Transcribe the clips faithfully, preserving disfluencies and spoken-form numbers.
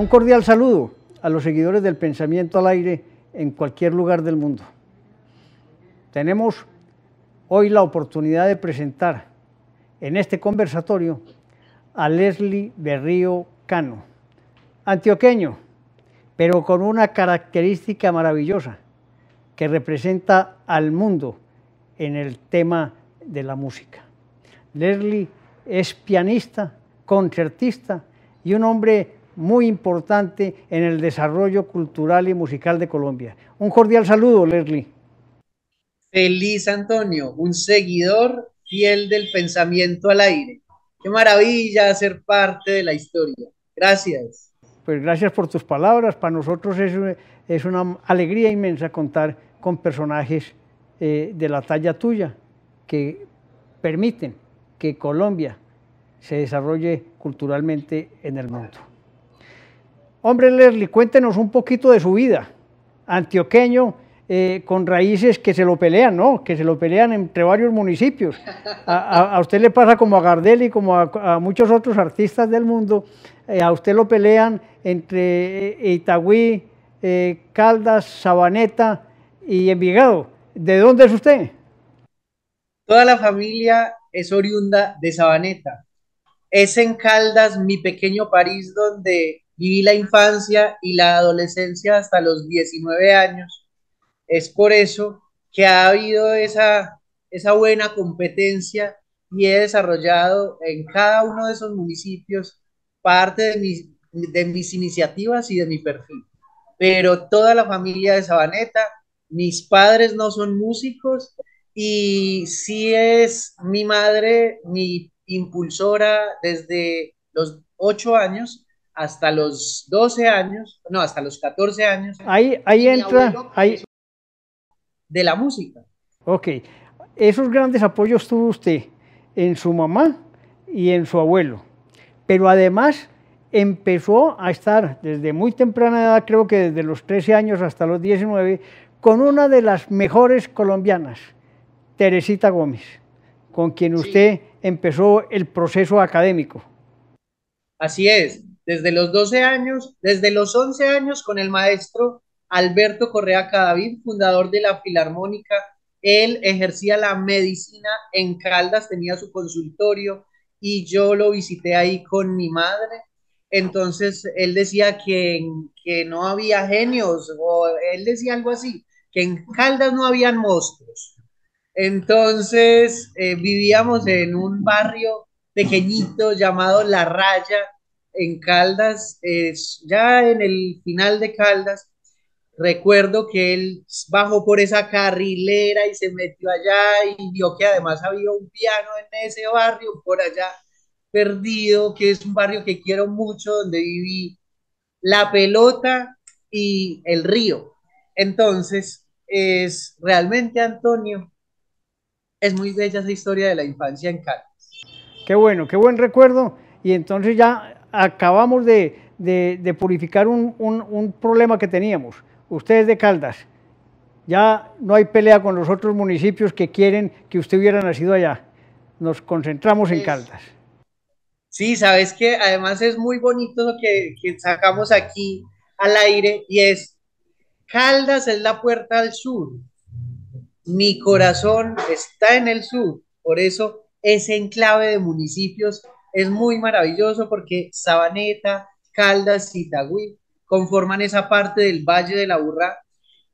Un cordial saludo a los seguidores del Pensamiento al Aire en cualquier lugar del mundo. Tenemos hoy la oportunidad de presentar en este conversatorio a Lezlye Berrío Cano, antioqueño, pero con una característica maravillosa que representa al mundo en el tema de la música. Lezlye es pianista, concertista y un hombre muy importante en el desarrollo cultural y musical de Colombia. Un cordial saludo, Lezlye. Feliz Antonio, un seguidor fiel del Pensamiento al Aire. Qué maravilla ser parte de la historia. Gracias. Pues gracias por tus palabras. Para nosotros es, es una alegría inmensa contar con personajes eh, de la talla tuya que permiten que Colombia se desarrolle culturalmente en el mundo. Hombre, Lezlye, cuéntenos un poquito de su vida. Antioqueño, eh, con raíces que se lo pelean, ¿no? Que se lo pelean entre varios municipios. A, a, a usted le pasa como a Gardel y como a, a muchos otros artistas del mundo. Eh, a usted lo pelean entre eh, Itagüí, eh, Caldas, Sabaneta y Envigado. ¿De dónde es usted? Toda la familia es oriunda de Sabaneta. Es en Caldas, mi pequeño París, donde viví la infancia y la adolescencia hasta los diecinueve años. Es por eso que ha habido esa, esa buena competencia y he desarrollado en cada uno de esos municipios parte de mis, de mis iniciativas y de mi perfil. Pero toda la familia de Sabaneta, mis padres no son músicos y sí es mi madre, mi impulsora desde los ocho años hasta los doce años, no, hasta los catorce años. Ahí, ahí entra... Ahí... De la música. Ok. Esos grandes apoyos tuvo usted en su mamá y en su abuelo. Pero además empezó a estar desde muy temprana edad, creo que desde los trece años hasta los diecinueve, con una de las mejores colombianas, Teresita Gómez, con quien usted sí empezó el proceso académico. Así es. Desde los doce años, desde los once años con el maestro Alberto Correa Cadavid, fundador de la Filarmónica. Él ejercía la medicina en Caldas, tenía su consultorio y yo lo visité ahí con mi madre. Entonces él decía que, que no había genios, o él decía algo así, que en Caldas no habían monstruos. Entonces eh, vivíamos en un barrio pequeñito llamado La Raya, en Caldas, eh, ya en el final de Caldas. Recuerdo que él bajó por esa carrilera y se metió allá y vio que además había un piano en ese barrio por allá perdido, que es un barrio que quiero mucho, donde viví la pelota y el río. Entonces, es realmente, Antonio, es muy bella esa historia de la infancia en Caldas. Qué bueno, qué buen recuerdo. Y entonces ya acabamos de, de, de purificar un, un, un problema que teníamos. Ustedes de Caldas, ya no hay pelea con los otros municipios que quieren que usted hubiera nacido allá. Nos concentramos en Caldas. Sí, sabes que además es muy bonito lo que, que sacamos aquí al aire, y es Caldas es la puerta al sur. Mi corazón está en el sur, por eso ese enclave de municipios es muy maravilloso, porque Sabaneta, Caldas y Itagüí conforman esa parte del Valle de la Burra.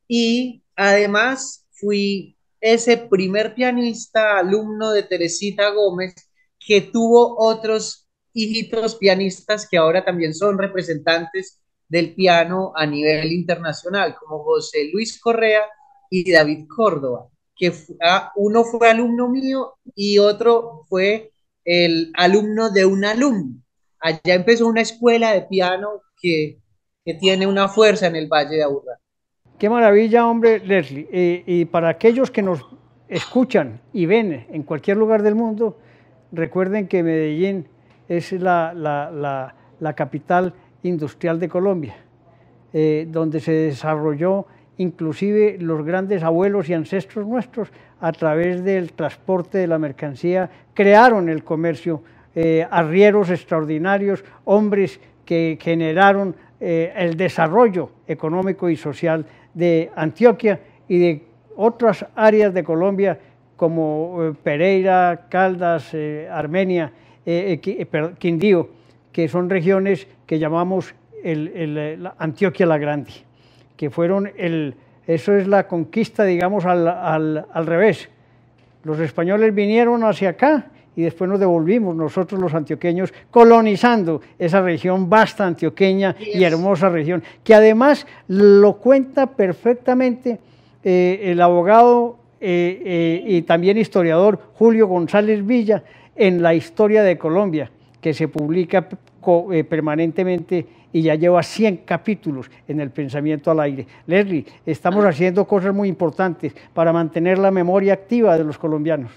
Y además fui ese primer pianista, alumno de Teresita Gómez, que tuvo otros hijitos pianistas que ahora también son representantes del piano a nivel internacional, como José Luis Correa y David Córdoba, que ah, uno fue alumno mío y otro fue el alumno de un alumno. Allá empezó una escuela de piano que, que tiene una fuerza en el Valle de Aburrá. Qué maravilla, hombre, Lezlye. Eh, y para aquellos que nos escuchan y ven en cualquier lugar del mundo, recuerden que Medellín es la, la, la, la capital industrial de Colombia, eh, donde se desarrolló inclusive los grandes abuelos y ancestros nuestros, a través del transporte de la mercancía, crearon el comercio, eh, arrieros extraordinarios, hombres que generaron eh, el desarrollo económico y social de Antioquia y de otras áreas de Colombia como eh, Pereira, Caldas, eh, Armenia, eh, eh, Quindío, que son regiones que llamamos el, el, la Antioquia la Grande, que fueron el... Eso es la conquista, digamos, al, al, al revés. Los españoles vinieron hacia acá y después nos devolvimos nosotros los antioqueños colonizando esa región vasta antioqueña yes. y hermosa región, que además lo cuenta perfectamente eh, el abogado eh, eh, y también historiador Julio González Villa en la Historia de Colombia, que se publica eh, permanentemente y ya lleva cien capítulos en el Pensamiento al Aire. Lezlye, estamos ah. haciendo cosas muy importantes para mantener la memoria activa de los colombianos.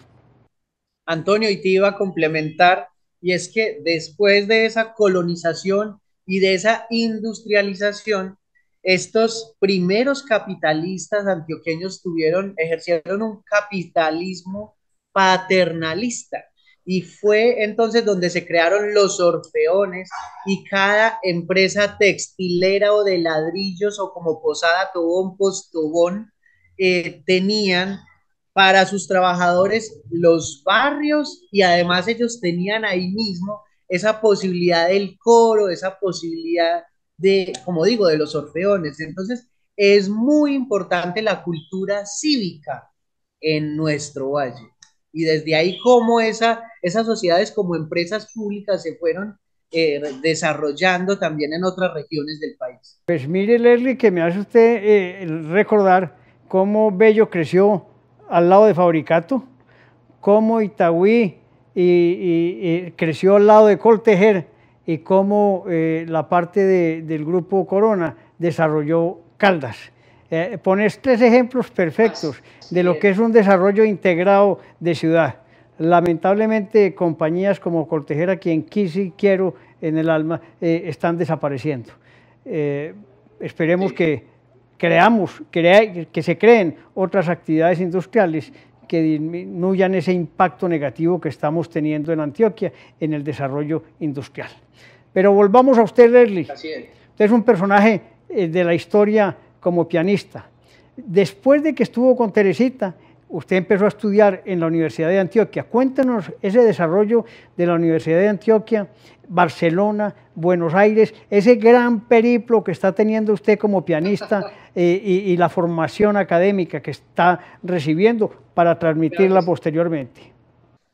Antonio, y te iba a complementar, y es que después de esa colonización y de esa industrialización, estos primeros capitalistas antioqueños tuvieron, ejercieron un capitalismo paternalista, y fue entonces donde se crearon los orfeones y cada empresa textilera o de ladrillos o como Posada Tobón, Postobón, eh, tenían para sus trabajadores los barrios y además ellos tenían ahí mismo esa posibilidad del coro, esa posibilidad de, como digo, de los orfeones. Entonces es muy importante la cultura cívica en nuestro valle. Y desde ahí cómo esa, esas sociedades como empresas públicas se fueron eh, desarrollando también en otras regiones del país. Pues mire, Lezlye, que me hace usted eh, recordar cómo Bello creció al lado de Fabricato, cómo Itagüí y, y, y creció al lado de Coltejer y cómo eh, la parte de, del Grupo Corona desarrolló Caldas. Eh, pones tres ejemplos perfectos de lo que es un desarrollo integrado de ciudad. Lamentablemente, compañías como Cortejera, quien quise y quiero en el alma, eh, están desapareciendo. Eh, esperemos sí. que creamos, crea, que se creen otras actividades industriales que disminuyan ese impacto negativo que estamos teniendo en Antioquia en el desarrollo industrial. Pero volvamos a usted, Lezlye. Así es. Usted es un personaje eh, de la historia como pianista. Después de que estuvo con Teresita, usted empezó a estudiar en la Universidad de Antioquia. Cuéntanos ese desarrollo de la Universidad de Antioquia, Barcelona, Buenos Aires, ese gran periplo que está teniendo usted como pianista eh, y, y la formación académica que está recibiendo para transmitirla posteriormente.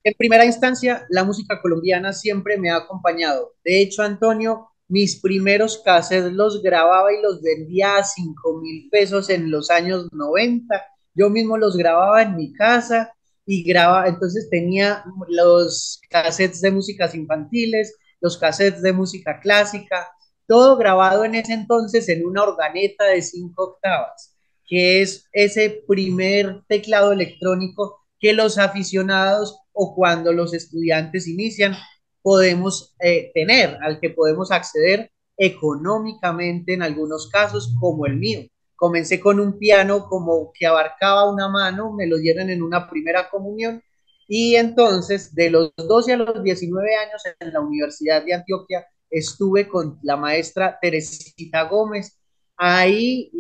En primera instancia, la música colombiana siempre me ha acompañado. De hecho, Antonio, mis primeros cassettes los grababa y los vendía a cinco mil pesos en los años noventa. Yo mismo los grababa en mi casa y grababa, entonces tenía los cassettes de músicas infantiles, los cassettes de música clásica, todo grabado en ese entonces en una organeta de cinco octavas, que es ese primer teclado electrónico que los aficionados o cuando los estudiantes inician podemos eh, tener, al que podemos acceder económicamente en algunos casos, como el mío. Comencé con un piano como que abarcaba una mano, me lo dieron en una primera comunión, y entonces de los doce a los diecinueve años en la Universidad de Antioquia estuve con la maestra Teresita Gómez. Ahí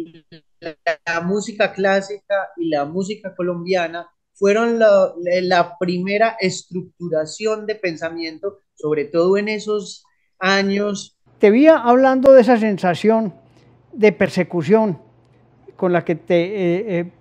la, la música clásica y la música colombiana fueron la, la primera estructuración de pensamiento, sobre todo en esos años. Te vi hablando de esa sensación de persecución con la que te eh, eh,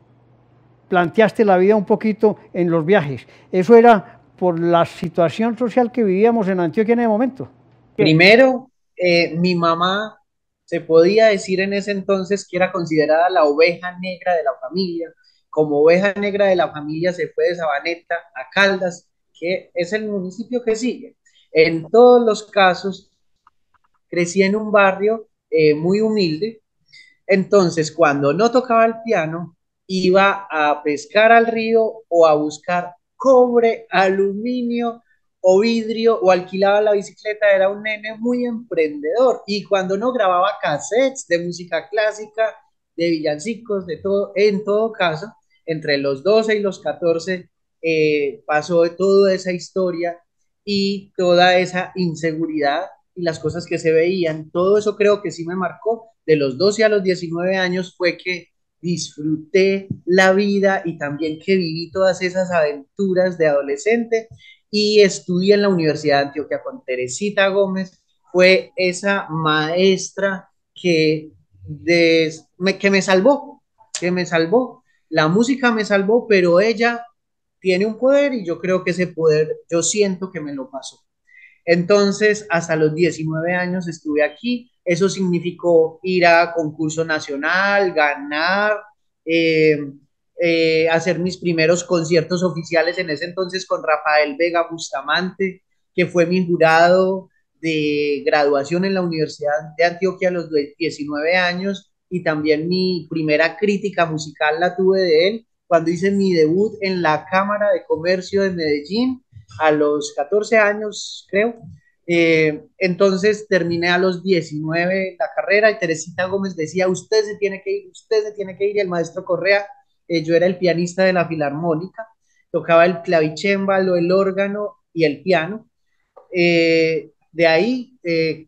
planteaste la vida un poquito en los viajes. ¿Eso era por la situación social que vivíamos en Antioquia en ese momento? Primero, eh, mi mamá se podía decir en ese entonces que era considerada la oveja negra de la familia. Como oveja negra de la familia se fue de Sabaneta a Caldas, que es el municipio que sigue. En todos los casos, crecí en un barrio eh, muy humilde. Entonces, cuando no tocaba el piano, iba a pescar al río o a buscar cobre, aluminio o vidrio, o alquilaba la bicicleta. Era un nene muy emprendedor. Y cuando no, grababa cassettes de música clásica, de villancicos, de todo. En todo caso, entre los doce y los catorce eh, pasó toda esa historia y toda esa inseguridad y las cosas que se veían, todo eso creo que sí me marcó. De los doce a los diecinueve años fue que disfruté la vida y también que viví todas esas aventuras de adolescente, y estudié en la Universidad de Antioquia con Teresita Gómez. Fue esa maestra que, de, me, que me salvó, que me salvó. La música me salvó, pero ella tiene un poder y yo creo que ese poder, yo siento que me lo pasó. Entonces, hasta los diecinueve años estuve aquí. Eso significó ir a concurso nacional, ganar, eh, eh, hacer mis primeros conciertos oficiales en ese entonces con Rafael Vega Bustamante, que fue mi jurado de graduación en la Universidad de Antioquia a los diecinueve años, y también mi primera crítica musical la tuve de él cuando hice mi debut en la Cámara de Comercio de Medellín a los catorce años, creo. Eh, entonces terminé a los diecinueve la carrera, y Teresita Gómez decía: usted se tiene que ir, usted se tiene que ir. Y el maestro Correa, eh, yo era el pianista de la Filarmónica, tocaba el clavicémbalo, el órgano y el piano. Eh, de ahí eh,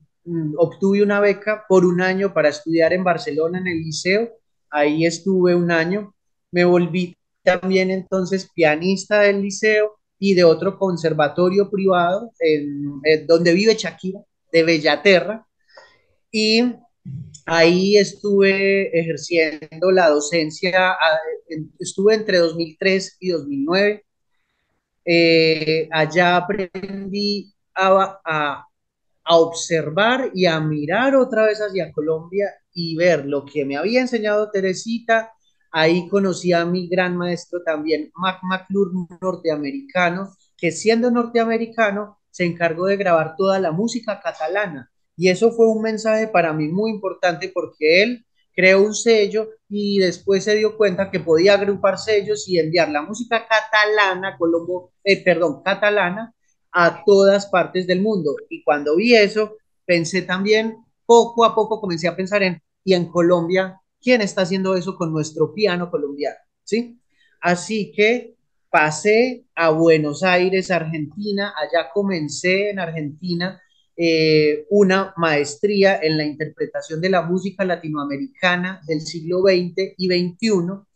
obtuve una beca por un año para estudiar en Barcelona, en el liceo. Ahí estuve un año, me volví también entonces pianista del liceo y de otro conservatorio privado, en, en donde vive Shakira, de Bellaterra, y ahí estuve ejerciendo la docencia, estuve entre dos mil tres y dos mil nueve, eh, allá aprendí a, a, a observar y a mirar otra vez hacia Colombia y ver lo que me había enseñado Teresita. Ahí conocí a mi gran maestro también, Mark McClure, norteamericano, que siendo norteamericano se encargó de grabar toda la música catalana. Y eso fue un mensaje para mí muy importante, porque él creó un sello y después se dio cuenta que podía agrupar sellos y enviar la música catalana, Colombo, eh, perdón, catalana a todas partes del mundo. Y cuando vi eso, pensé también, poco a poco comencé a pensar en, y en Colombia, ¿quién está haciendo eso con nuestro piano colombiano? ¿Sí? Así que pasé a Buenos Aires, Argentina. Allá comencé en Argentina eh, una maestría en la interpretación de la música latinoamericana del siglo veinte y veintiuno,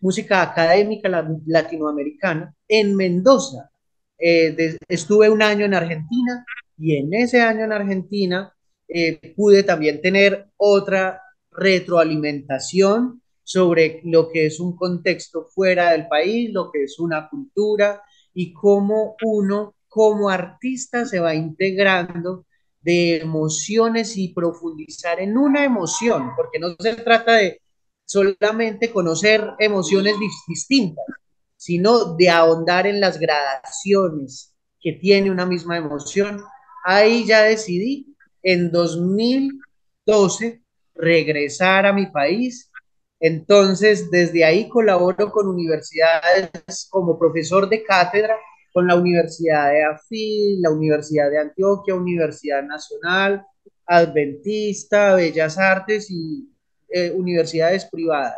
música académica latinoamericana, en Mendoza. Eh, de, estuve un año en Argentina, y en ese año en Argentina eh, pude también tener otra retroalimentación sobre lo que es un contexto fuera del país, lo que es una cultura y cómo uno como artista se va integrando de emociones y profundizar en una emoción, porque no se trata de solamente conocer emociones distintas, sino de ahondar en las gradaciones que tiene una misma emoción. Ahí ya decidí en dos mil doce regresar a mi país. Entonces desde ahí colaboro con universidades como profesor de cátedra, con la Universidad de Afil, la Universidad de Antioquia, Universidad Nacional, Adventista, Bellas Artes y eh, universidades privadas.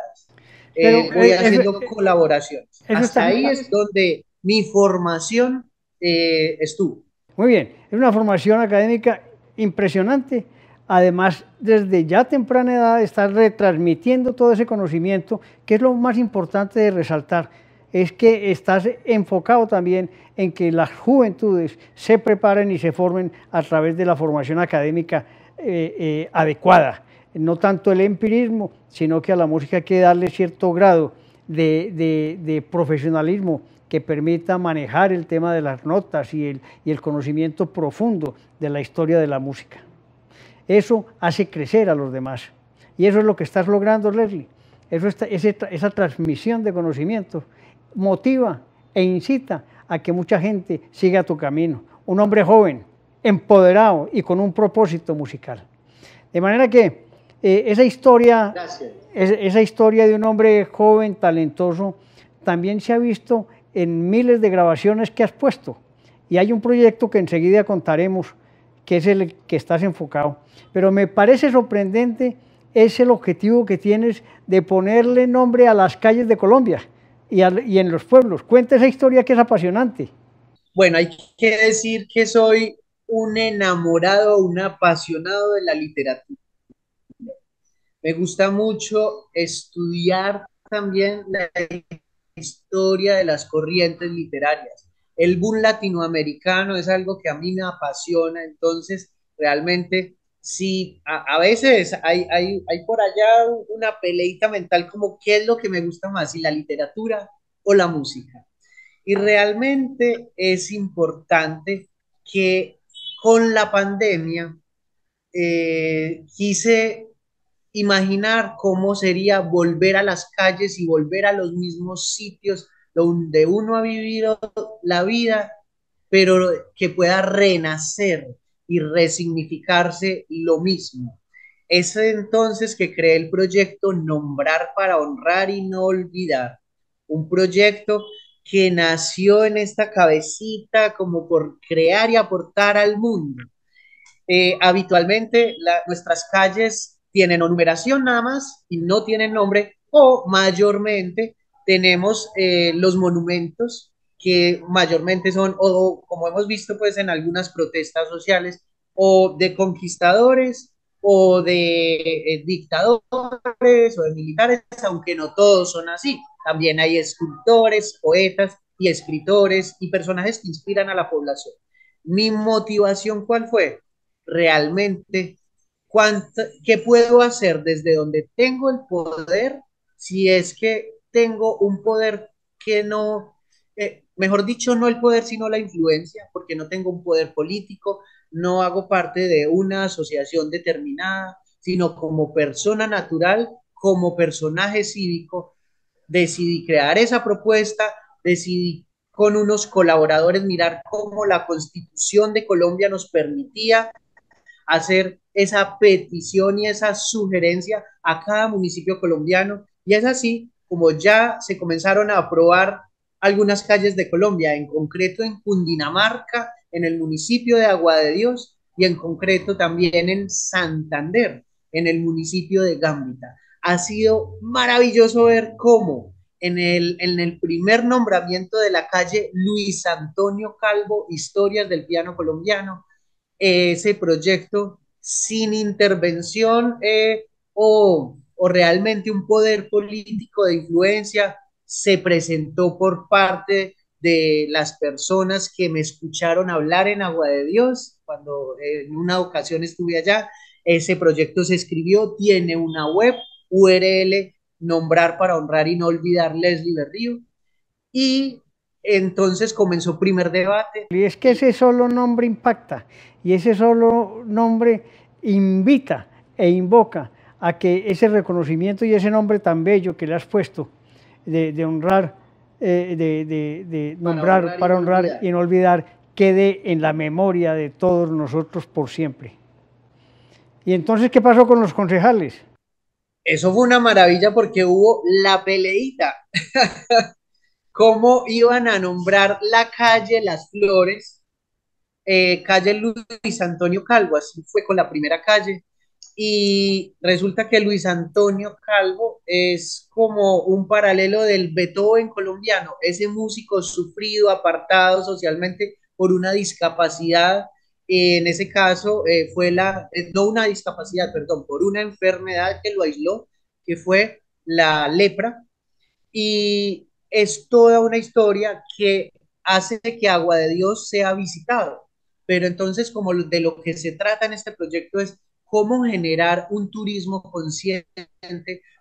Pero, eh, voy eh, haciendo eso, colaboraciones. Hasta ahí es donde mi formación eh, estuvo. Muy bien, es una formación académica impresionante. Además, desde ya temprana edad estás retransmitiendo todo ese conocimiento, que es lo más importante de resaltar, es que estás enfocado también en que las juventudes se preparen y se formen a través de la formación académica eh, eh, adecuada. No tanto el empirismo, sino que a la música hay que darle cierto grado de, de, de profesionalismo que permita manejar el tema de las notas y el, y el conocimiento profundo de la historia de la música. Eso hace crecer a los demás, y eso es lo que estás logrando, Lezlye. Eso está, ese, esa transmisión de conocimientos motiva e incita a que mucha gente siga tu camino. Un hombre joven, empoderado y con un propósito musical. De manera que eh, esa, historia, es, esa historia de un hombre joven, talentoso, también se ha visto en miles de grabaciones que has puesto, y hay un proyecto que enseguida contaremos, que es el que estás enfocado. Pero me parece sorprendente es el objetivo que tienes de ponerle nombre a las calles de Colombia y, a, y en los pueblos. Cuenta esa historia que es apasionante. Bueno, hay que decir que soy un enamorado, un apasionado de la literatura. Me gusta mucho estudiar también la historia de las corrientes literarias. El boom latinoamericano es algo que a mí me apasiona, entonces realmente sí, a, a veces hay, hay, hay por allá una peleita mental como qué es lo que me gusta más, si la literatura o la música. Y realmente es importante que con la pandemia eh, quise imaginar cómo sería volver a las calles y volver a los mismos sitios donde uno ha vivido la vida, pero que pueda renacer y resignificarse lo mismo. Es entonces que creé el proyecto Nombrar para Honrar y No Olvidar, un proyecto que nació en esta cabecita como por crear y aportar al mundo. Eh, habitualmente la, nuestras calles tienen o numeración nada más y no tienen nombre, o mayormente tenemos eh, los monumentos que mayormente son, o, o como hemos visto pues en algunas protestas sociales, o de conquistadores, o de eh, dictadores, o de militares, aunque no todos son así. También hay escultores, poetas y escritores y personajes que inspiran a la población. Mi motivación, ¿cuál fue? Realmente, ¿cuánto, qué puedo hacer desde donde tengo el poder? Si es que tengo un poder que no, eh, mejor dicho, no el poder, sino la influencia, porque no tengo un poder político, no hago parte de una asociación determinada, sino como persona natural, como personaje cívico. Decidí crear esa propuesta, decidí con unos colaboradores mirar cómo la Constitución de Colombia nos permitía hacer esa petición y esa sugerencia a cada municipio colombiano. Y es así como ya se comenzaron a aprobar algunas calles de Colombia, en concreto en Cundinamarca, en el municipio de Agua de Dios y en concreto también en Santander, en el municipio de Gambita. Ha sido maravilloso ver cómo en el, en el primer nombramiento de la calle Luis Antonio Calvo, Historias del Piano Colombiano, ese proyecto sin intervención eh, o, o realmente un poder político de influencia se presentó por parte de las personas que me escucharon hablar en Agua de Dios cuando eh, en una ocasión estuve allá. Ese proyecto se escribió, tiene una web, U R L, Nombrar para Honrar y No Olvidar, Lezlye Berrío. Y entonces comenzó primer debate. Y es que ese solo nombre impacta, y ese solo nombre invita e invoca a que ese reconocimiento y ese nombre tan bello que le has puesto, de, de honrar, eh, de, de, de nombrar para honrar y no olvidar, quede en la memoria de todos nosotros por siempre. ¿Y entonces qué pasó con los concejales? Eso fue una maravilla porque hubo la peleita. ¿Cómo iban a nombrar la calle Las Flores? Eh, calle Luis Antonio Calvo, así fue con la primera calle. Y resulta que Luis Antonio Calvo es como un paralelo del Beethoven colombiano, ese músico sufrido, apartado socialmente por una discapacidad. En ese caso eh, fue la, eh, no una discapacidad, perdón, por una enfermedad que lo aisló, que fue la lepra, y es toda una historia que hace que Agua de Dios sea visitado. Pero entonces, como de lo que se trata en este proyecto es cómo generar un turismo consciente,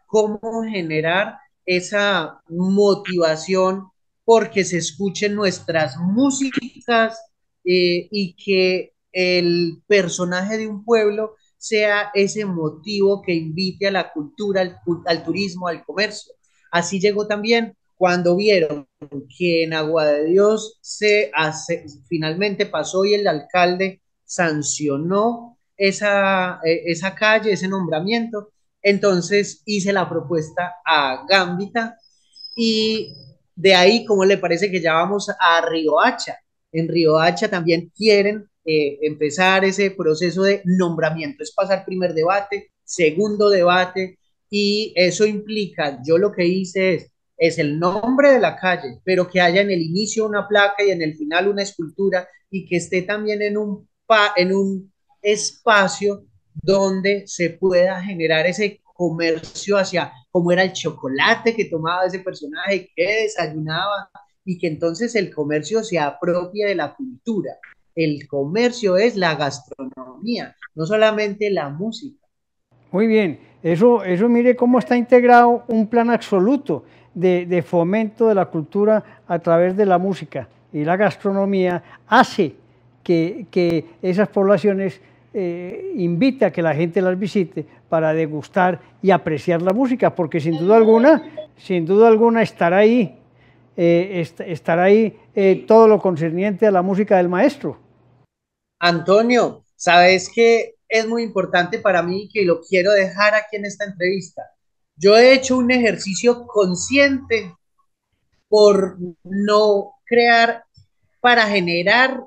cómo generar esa motivación porque se escuchen nuestras músicas, Eh, y que el personaje de un pueblo sea ese motivo que invite a la cultura, al, al turismo, al comercio. Así llegó también cuando vieron que en Agua de Dios se hace, finalmente pasó y el alcalde sancionó esa, eh, esa calle, ese nombramiento. Entonces hice la propuesta a Gambita y de ahí, ¿cómo le parece que ya vamos a Riohacha? En Riohacha también quieren eh, empezar ese proceso de nombramiento, es pasar primer debate, segundo debate, y eso implica, yo lo que hice es, es el nombre de la calle, pero que haya en el inicio una placa y en el final una escultura, y que esté también en un en un espacio donde se pueda generar ese comercio hacia cómo era el chocolate que tomaba ese personaje, que desayunaba, y que entonces el comercio se apropie de la cultura. El comercio es la gastronomía, no solamente la música. Muy bien, eso, eso mire cómo está integrado un plan absoluto de, de fomento de la cultura a través de la música y la gastronomía hace que, que esas poblaciones eh, invita a que la gente las visite para degustar y apreciar la música, porque sin duda alguna, sin duda alguna estará ahí, eh, est estará ahí eh, todo lo concerniente a la música del maestro. Antonio, sabes que es muy importante para mí que lo quiero dejar aquí en esta entrevista. Yo he hecho un ejercicio consciente por no crear para generar,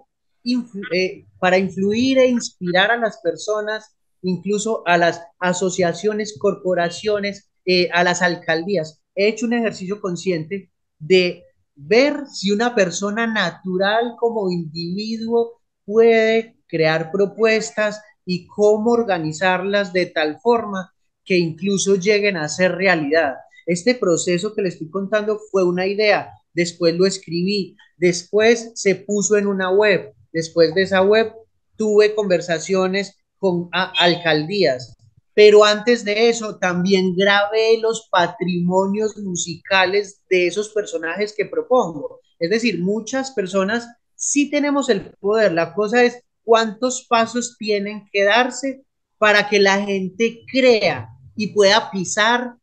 influ eh, para influir e inspirar a las personas, incluso a las asociaciones, corporaciones, eh, a las alcaldías. He hecho un ejercicio consciente de ver si una persona natural como individuo puede crear propuestas y cómo organizarlas de tal forma que incluso lleguen a ser realidad. Este proceso que le estoy contando fue una idea, después lo escribí, después se puso en una web, después de esa web tuve conversaciones con alcaldías, pero antes de eso también grabé los patrimonios musicales de esos personajes que propongo. Es decir, muchas personas sí tenemos el poder, la cosa es cuántos pasos tienen que darse para que la gente crea y pueda pisar,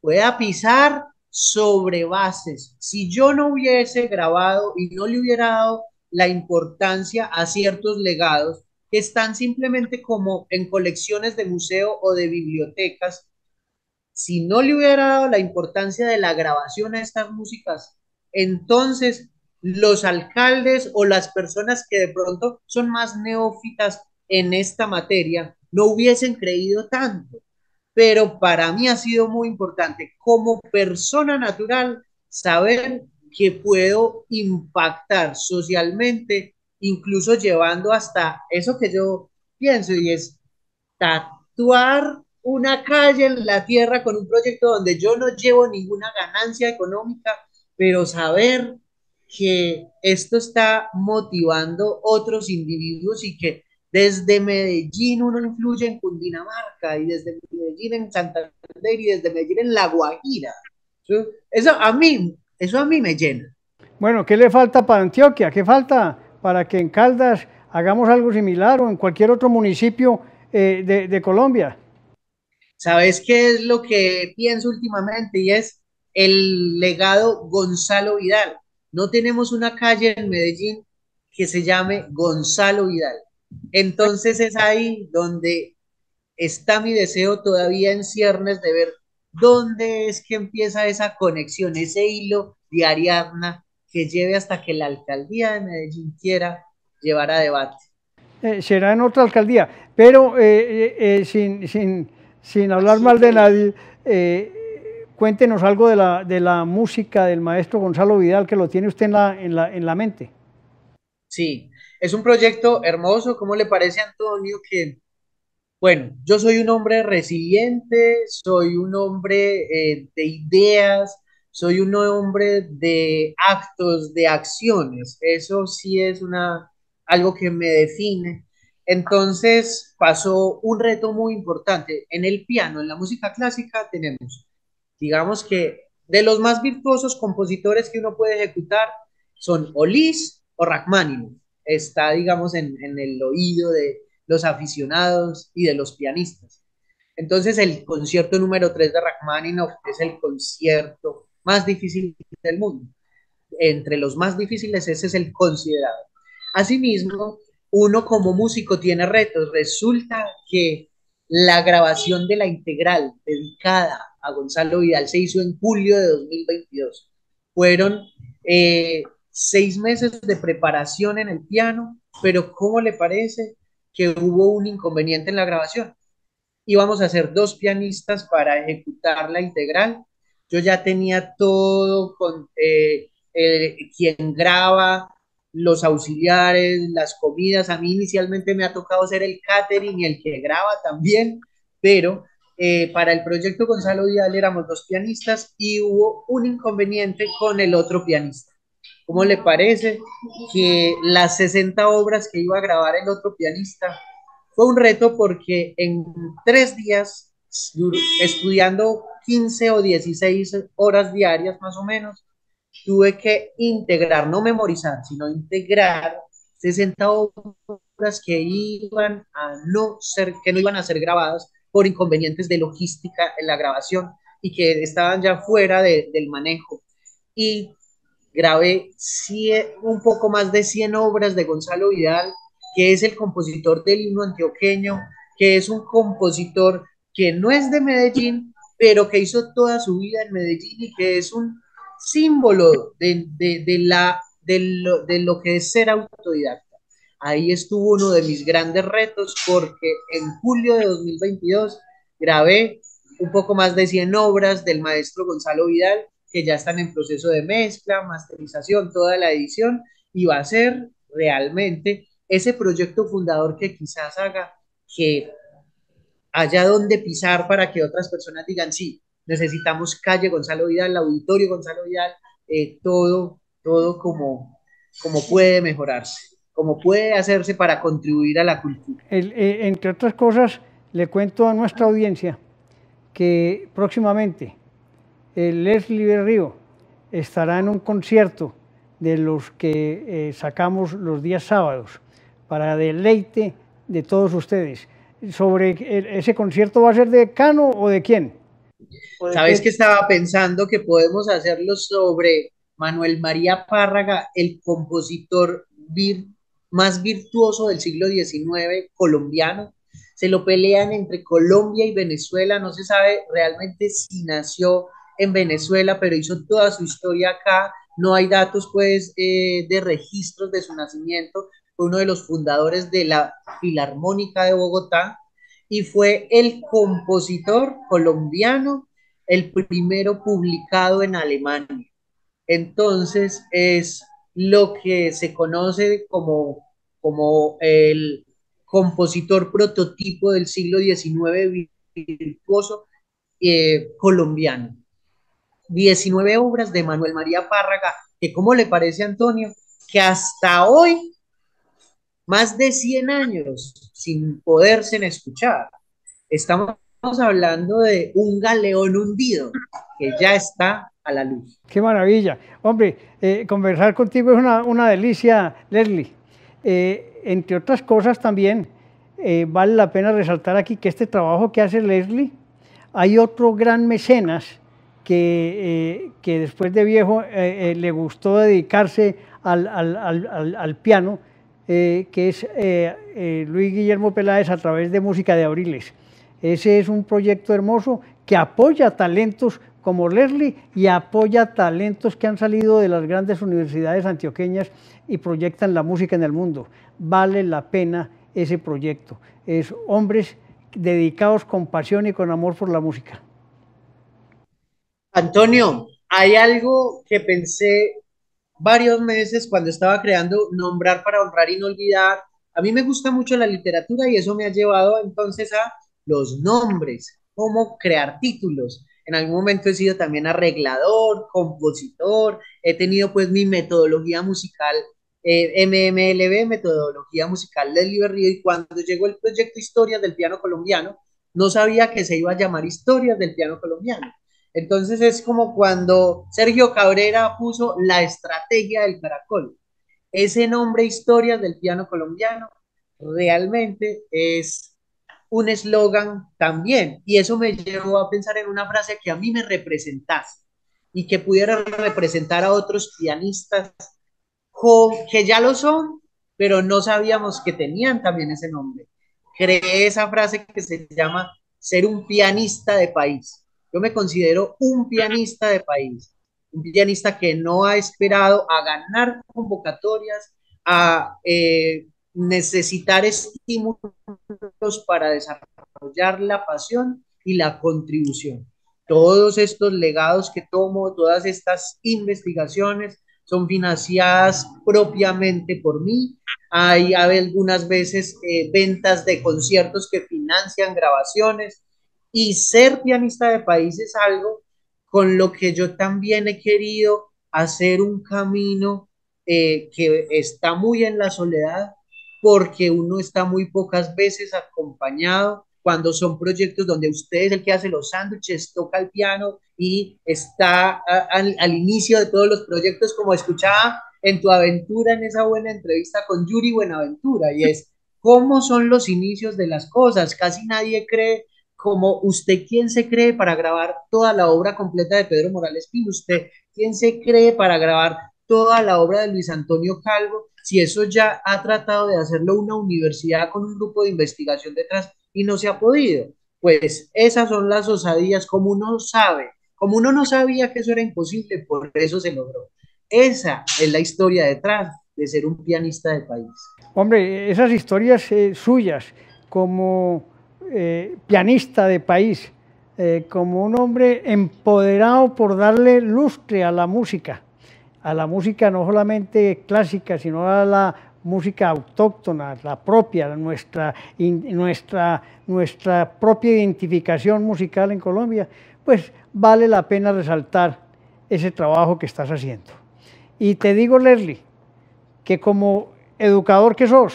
pueda pisar sobre bases. Si yo no hubiese grabado y no le hubiera dado la importancia a ciertos legados que están simplemente como en colecciones de museo o de bibliotecas, si no le hubiera dado la importancia de la grabación a estas músicas, entonces los alcaldes o las personas que de pronto son más neófitas en esta materia no hubiesen creído tanto. Pero para mí ha sido muy importante como persona natural saber que puedo impactar socialmente, incluso llevando hasta eso que yo pienso, y es tatuar una calle en la tierra con un proyecto donde yo no llevo ninguna ganancia económica, pero saber que esto está motivando otros individuos y que desde Medellín uno influye en Cundinamarca, y desde Medellín en Santander, y desde Medellín en La Guajira. Eso a mí, eso a mí me llena. Bueno, ¿qué le falta para Antioquia? ¿Qué falta para que en Caldas hagamos algo similar o en cualquier otro municipio eh, de, de Colombia? ¿Sabes qué es lo que pienso últimamente? Y es el legado Gonzalo Vidal. No tenemos una calle en Medellín que se llame Gonzalo Vidal. Entonces es ahí donde está mi deseo todavía en ciernes de ver dónde es que empieza esa conexión, ese hilo de Ariadna que lleve hasta que la alcaldía de Medellín quiera llevar a debate. Eh, será en otra alcaldía, pero eh, eh, sin, sin, sin hablar sí, mal de nadie, eh, cuéntenos algo de la, de la música del maestro Gonzalo Vidal que lo tiene usted en la, en la, en la mente. Sí, es un proyecto hermoso. ¿Cómo le parece, Antonio? Que, bueno, yo soy un hombre resiliente, soy un hombre eh, de ideas, soy un hombre de actos, de acciones. Eso sí es una, algo que me define. Entonces pasó un reto muy importante. En el piano, en la música clásica, tenemos, digamos que de los más virtuosos compositores que uno puede ejecutar son o Liszt o Rachmaninoff, está, digamos, en, en el oído de los aficionados y de los pianistas. Entonces, el concierto número tres de Rachmaninoff es el concierto más difícil del mundo. Entre los más difíciles, ese es el considerado. Asimismo, uno como músico tiene retos. Resulta que la grabación de la integral dedicada a Gonzalo Vidal se hizo en julio de dos mil veintidós. Fueron... Eh, seis meses de preparación en el piano, pero ¿cómo le parece que hubo un inconveniente en la grabación? Íbamos a ser dos pianistas para ejecutar la integral. Yo ya tenía todo con eh, eh, quien graba, los auxiliares, las comidas. A mí inicialmente me ha tocado ser el catering y el que graba también, pero eh, para el proyecto Gonzalo Vidal éramos dos pianistas y hubo un inconveniente con el otro pianista. ¿Cómo le parece que las sesenta obras que iba a grabar el otro pianista? Fue un reto porque en tres días, estudiando quince o dieciséis horas diarias más o menos, tuve que integrar, no memorizar, sino integrar sesenta obras que iban a no ser, que no iban a ser grabadas por inconvenientes de logística en la grabación y que estaban ya fuera de, del manejo. Y grabé cien, un poco más de cien obras de Gonzalo Vidal, que es el compositor del himno antioqueño, que es un compositor que no es de Medellín, pero que hizo toda su vida en Medellín y que es un símbolo de, de, de, la, de, lo, de lo que es ser autodidacta. Ahí estuvo uno de mis grandes retos, porque en julio de dos mil veintidós grabé un poco más de cien obras del maestro Gonzalo Vidal, que ya están en proceso de mezcla, masterización, toda la edición, y va a ser realmente ese proyecto fundador que quizás haga que haya donde pisar para que otras personas digan, sí, necesitamos calle Gonzalo Vidal, auditorio Gonzalo Vidal, eh, todo, todo como, como puede mejorarse, como puede hacerse para contribuir a la cultura. El, eh, entre otras cosas, le cuento a nuestra audiencia que próximamente el Lezlye Berrío estará en un concierto de los que eh, sacamos los días sábados para deleite de todos ustedes. Sobre el, ese concierto, ¿va a ser de Cano o de quién? Sabes que estaba pensando que podemos hacerlo sobre Manuel María Párraga, el compositor vir, más virtuoso del siglo diecinueve colombiano. Se lo pelean entre Colombia y Venezuela, no se sabe realmente si nació en Venezuela, pero hizo toda su historia acá, no hay datos pues eh, de registros de su nacimiento. Fue uno de los fundadores de la Filarmónica de Bogotá, y fue el compositor colombiano, el primero publicado en Alemania. Entonces es lo que se conoce como, como el compositor prototipo del siglo diecinueve virtuoso eh, colombiano. diecinueve obras de Manuel María Párraga, que ¿cómo le parece, Antonio? Que hasta hoy, más de cien años sin poderse escuchar. Estamos hablando de un galeón hundido que ya está a la luz. ¡Qué maravilla! Hombre, eh, conversar contigo es una, una delicia, Lezlye. Eh, entre otras cosas también, eh, vale la pena resaltar aquí que este trabajo que hace Lezlye, hay otro gran mecenas que, eh, que después de viejo eh, eh, le gustó dedicarse al, al, al, al, al piano, Eh, que es eh, eh, Luis Guillermo Peláez, a través de Música de Abriles. Ese es un proyecto hermoso que apoya talentos como Lezlye y apoya talentos que han salido de las grandes universidades antioqueñas y proyectan la música en el mundo. Vale la pena ese proyecto. Es hombres dedicados con pasión y con amor por la música. Antonio, hay algo que pensé varios meses cuando estaba creando Nombrar para Honrar y No Olvidar. A mí me gusta mucho la literatura y eso me ha llevado entonces a los nombres, cómo crear títulos. En algún momento he sido también arreglador, compositor, he tenido pues mi metodología musical eh, M M L B, metodología musical de Lezlye Berrío, y cuando llegó el proyecto Historias del Piano Colombiano, no sabía que se iba a llamar Historias del Piano Colombiano. Entonces es como cuando Sergio Cabrera puso La Estrategia del Caracol. Ese nombre, Historias del Piano Colombiano, realmente es un eslogan también. Y eso me llevó a pensar en una frase que a mí me representase y que pudiera representar a otros pianistas que ya lo son, pero no sabíamos que tenían también ese nombre. Creé esa frase que se llama ser un pianista de país. Yo me considero un pianista de país, un pianista que no ha esperado a ganar convocatorias, a eh, necesitar estímulos para desarrollar la pasión y la contribución. Todos estos legados que tomo, todas estas investigaciones, son financiadas propiamente por mí. Hay, hay algunas veces eh, ventas de conciertos que financian grabaciones, y ser pianista de país es algo con lo que yo también he querido hacer un camino eh, que está muy en la soledad, porque uno está muy pocas veces acompañado cuando son proyectos donde usted es el que hace los sándwiches, toca el piano y está a, a, al inicio de todos los proyectos, como escuchaba en tu aventura, en esa buena entrevista con Yuri Buenaventura, y es cómo son los inicios de las cosas. Casi nadie cree, como usted, ¿quién se cree para grabar toda la obra completa de Pedro Morales Pino? Usted, ¿quién se cree para grabar toda la obra de Luis Antonio Calvo? Si eso ya ha tratado de hacerlo una universidad con un grupo de investigación detrás y no se ha podido. Pues esas son las osadías, como uno sabe, como uno no sabía que eso era imposible, por eso se logró. Esa es la historia detrás de ser un pianista de país. Hombre, esas historias eh, suyas como eh, pianista de país, eh, como un hombre empoderado por darle lustre a la música, a la música no solamente clásica, sino a la música autóctona, la propia, nuestra, in, nuestra, nuestra propia identificación musical en Colombia, pues vale la pena resaltar ese trabajo que estás haciendo. Y te digo, Lezlye, que como educador que sos,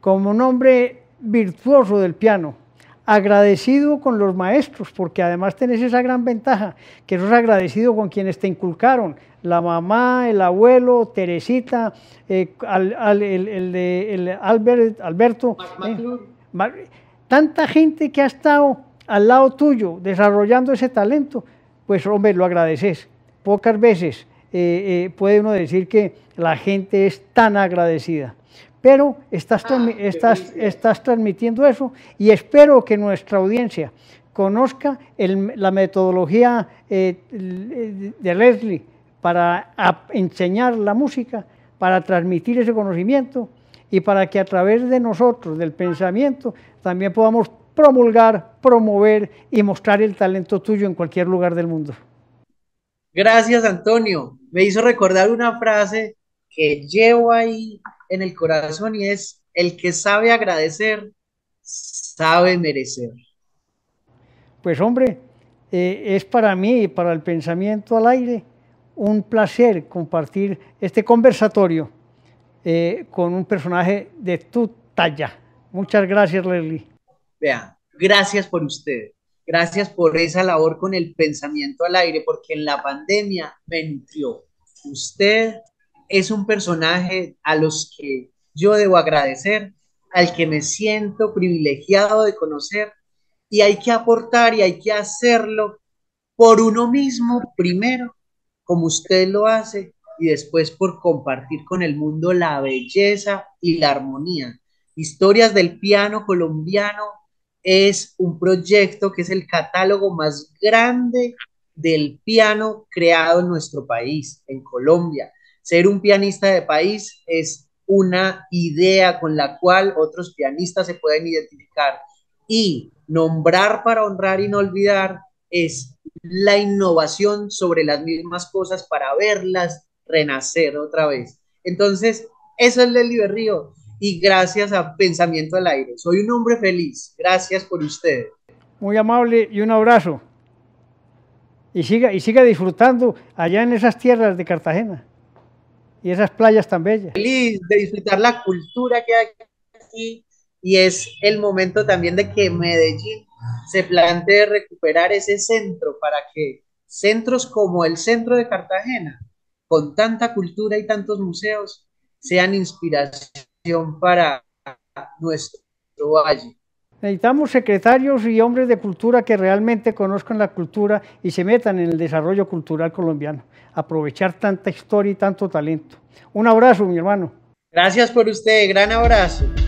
como un hombre virtuoso del piano, agradecido con los maestros, porque además tenés esa gran ventaja, que sos agradecido con quienes te inculcaron, la mamá, el abuelo, Teresita, eh, al, al, el, el de el Albert, Alberto, eh, tanta gente que ha estado al lado tuyo desarrollando ese talento, pues hombre, lo agradeces. Pocas veces Eh, eh, puede uno decir que la gente es tan agradecida, pero estás, ah, estás, estás transmitiendo eso, y espero que nuestra audiencia conozca el, la metodología eh, de Lezlye para enseñar la música, para transmitir ese conocimiento, y para que a través de nosotros, del pensamiento, también podamos promulgar, promover y mostrar el talento tuyo en cualquier lugar del mundo. Gracias, Antonio. Me hizo recordar una frase que llevo ahí en el corazón, y es: el que sabe agradecer, sabe merecer. Pues hombre, eh, es para mí y para el Pensamiento al Aire un placer compartir este conversatorio eh, con un personaje de tu talla. Muchas gracias, Lezlye. Vea, gracias por usted. Gracias por esa labor con el Pensamiento al Aire, porque en la pandemia me nutrió. Usted es un personaje a los que yo debo agradecer, al que me siento privilegiado de conocer, y hay que aportar y hay que hacerlo por uno mismo primero, como usted lo hace, y después por compartir con el mundo la belleza y la armonía. Historias del Piano Colombiano es un proyecto que es el catálogo más grande del piano creado en nuestro país, en Colombia. Ser un pianista de país es una idea con la cual otros pianistas se pueden identificar. Y Nombrar para Honrar y No Olvidar es la innovación sobre las mismas cosas para verlas renacer otra vez. Entonces, eso es Lezlye Berrío. Y gracias a Pensamiento al Aire. Soy un hombre feliz. Gracias por usted. Muy amable, y un abrazo. Y siga, y siga disfrutando allá en esas tierras de Cartagena y esas playas tan bellas. Feliz de disfrutar la cultura que hay aquí, y es el momento también de que Medellín se plantee recuperar ese centro, para que centros como el centro de Cartagena, con tanta cultura y tantos museos, sean inspiración para nuestro valle. Necesitamos secretarios y hombres de cultura que realmente conozcan la cultura y se metan en el desarrollo cultural colombiano. Aprovechar tanta historia y tanto talento. Un abrazo, mi hermano. Gracias por usted, gran abrazo.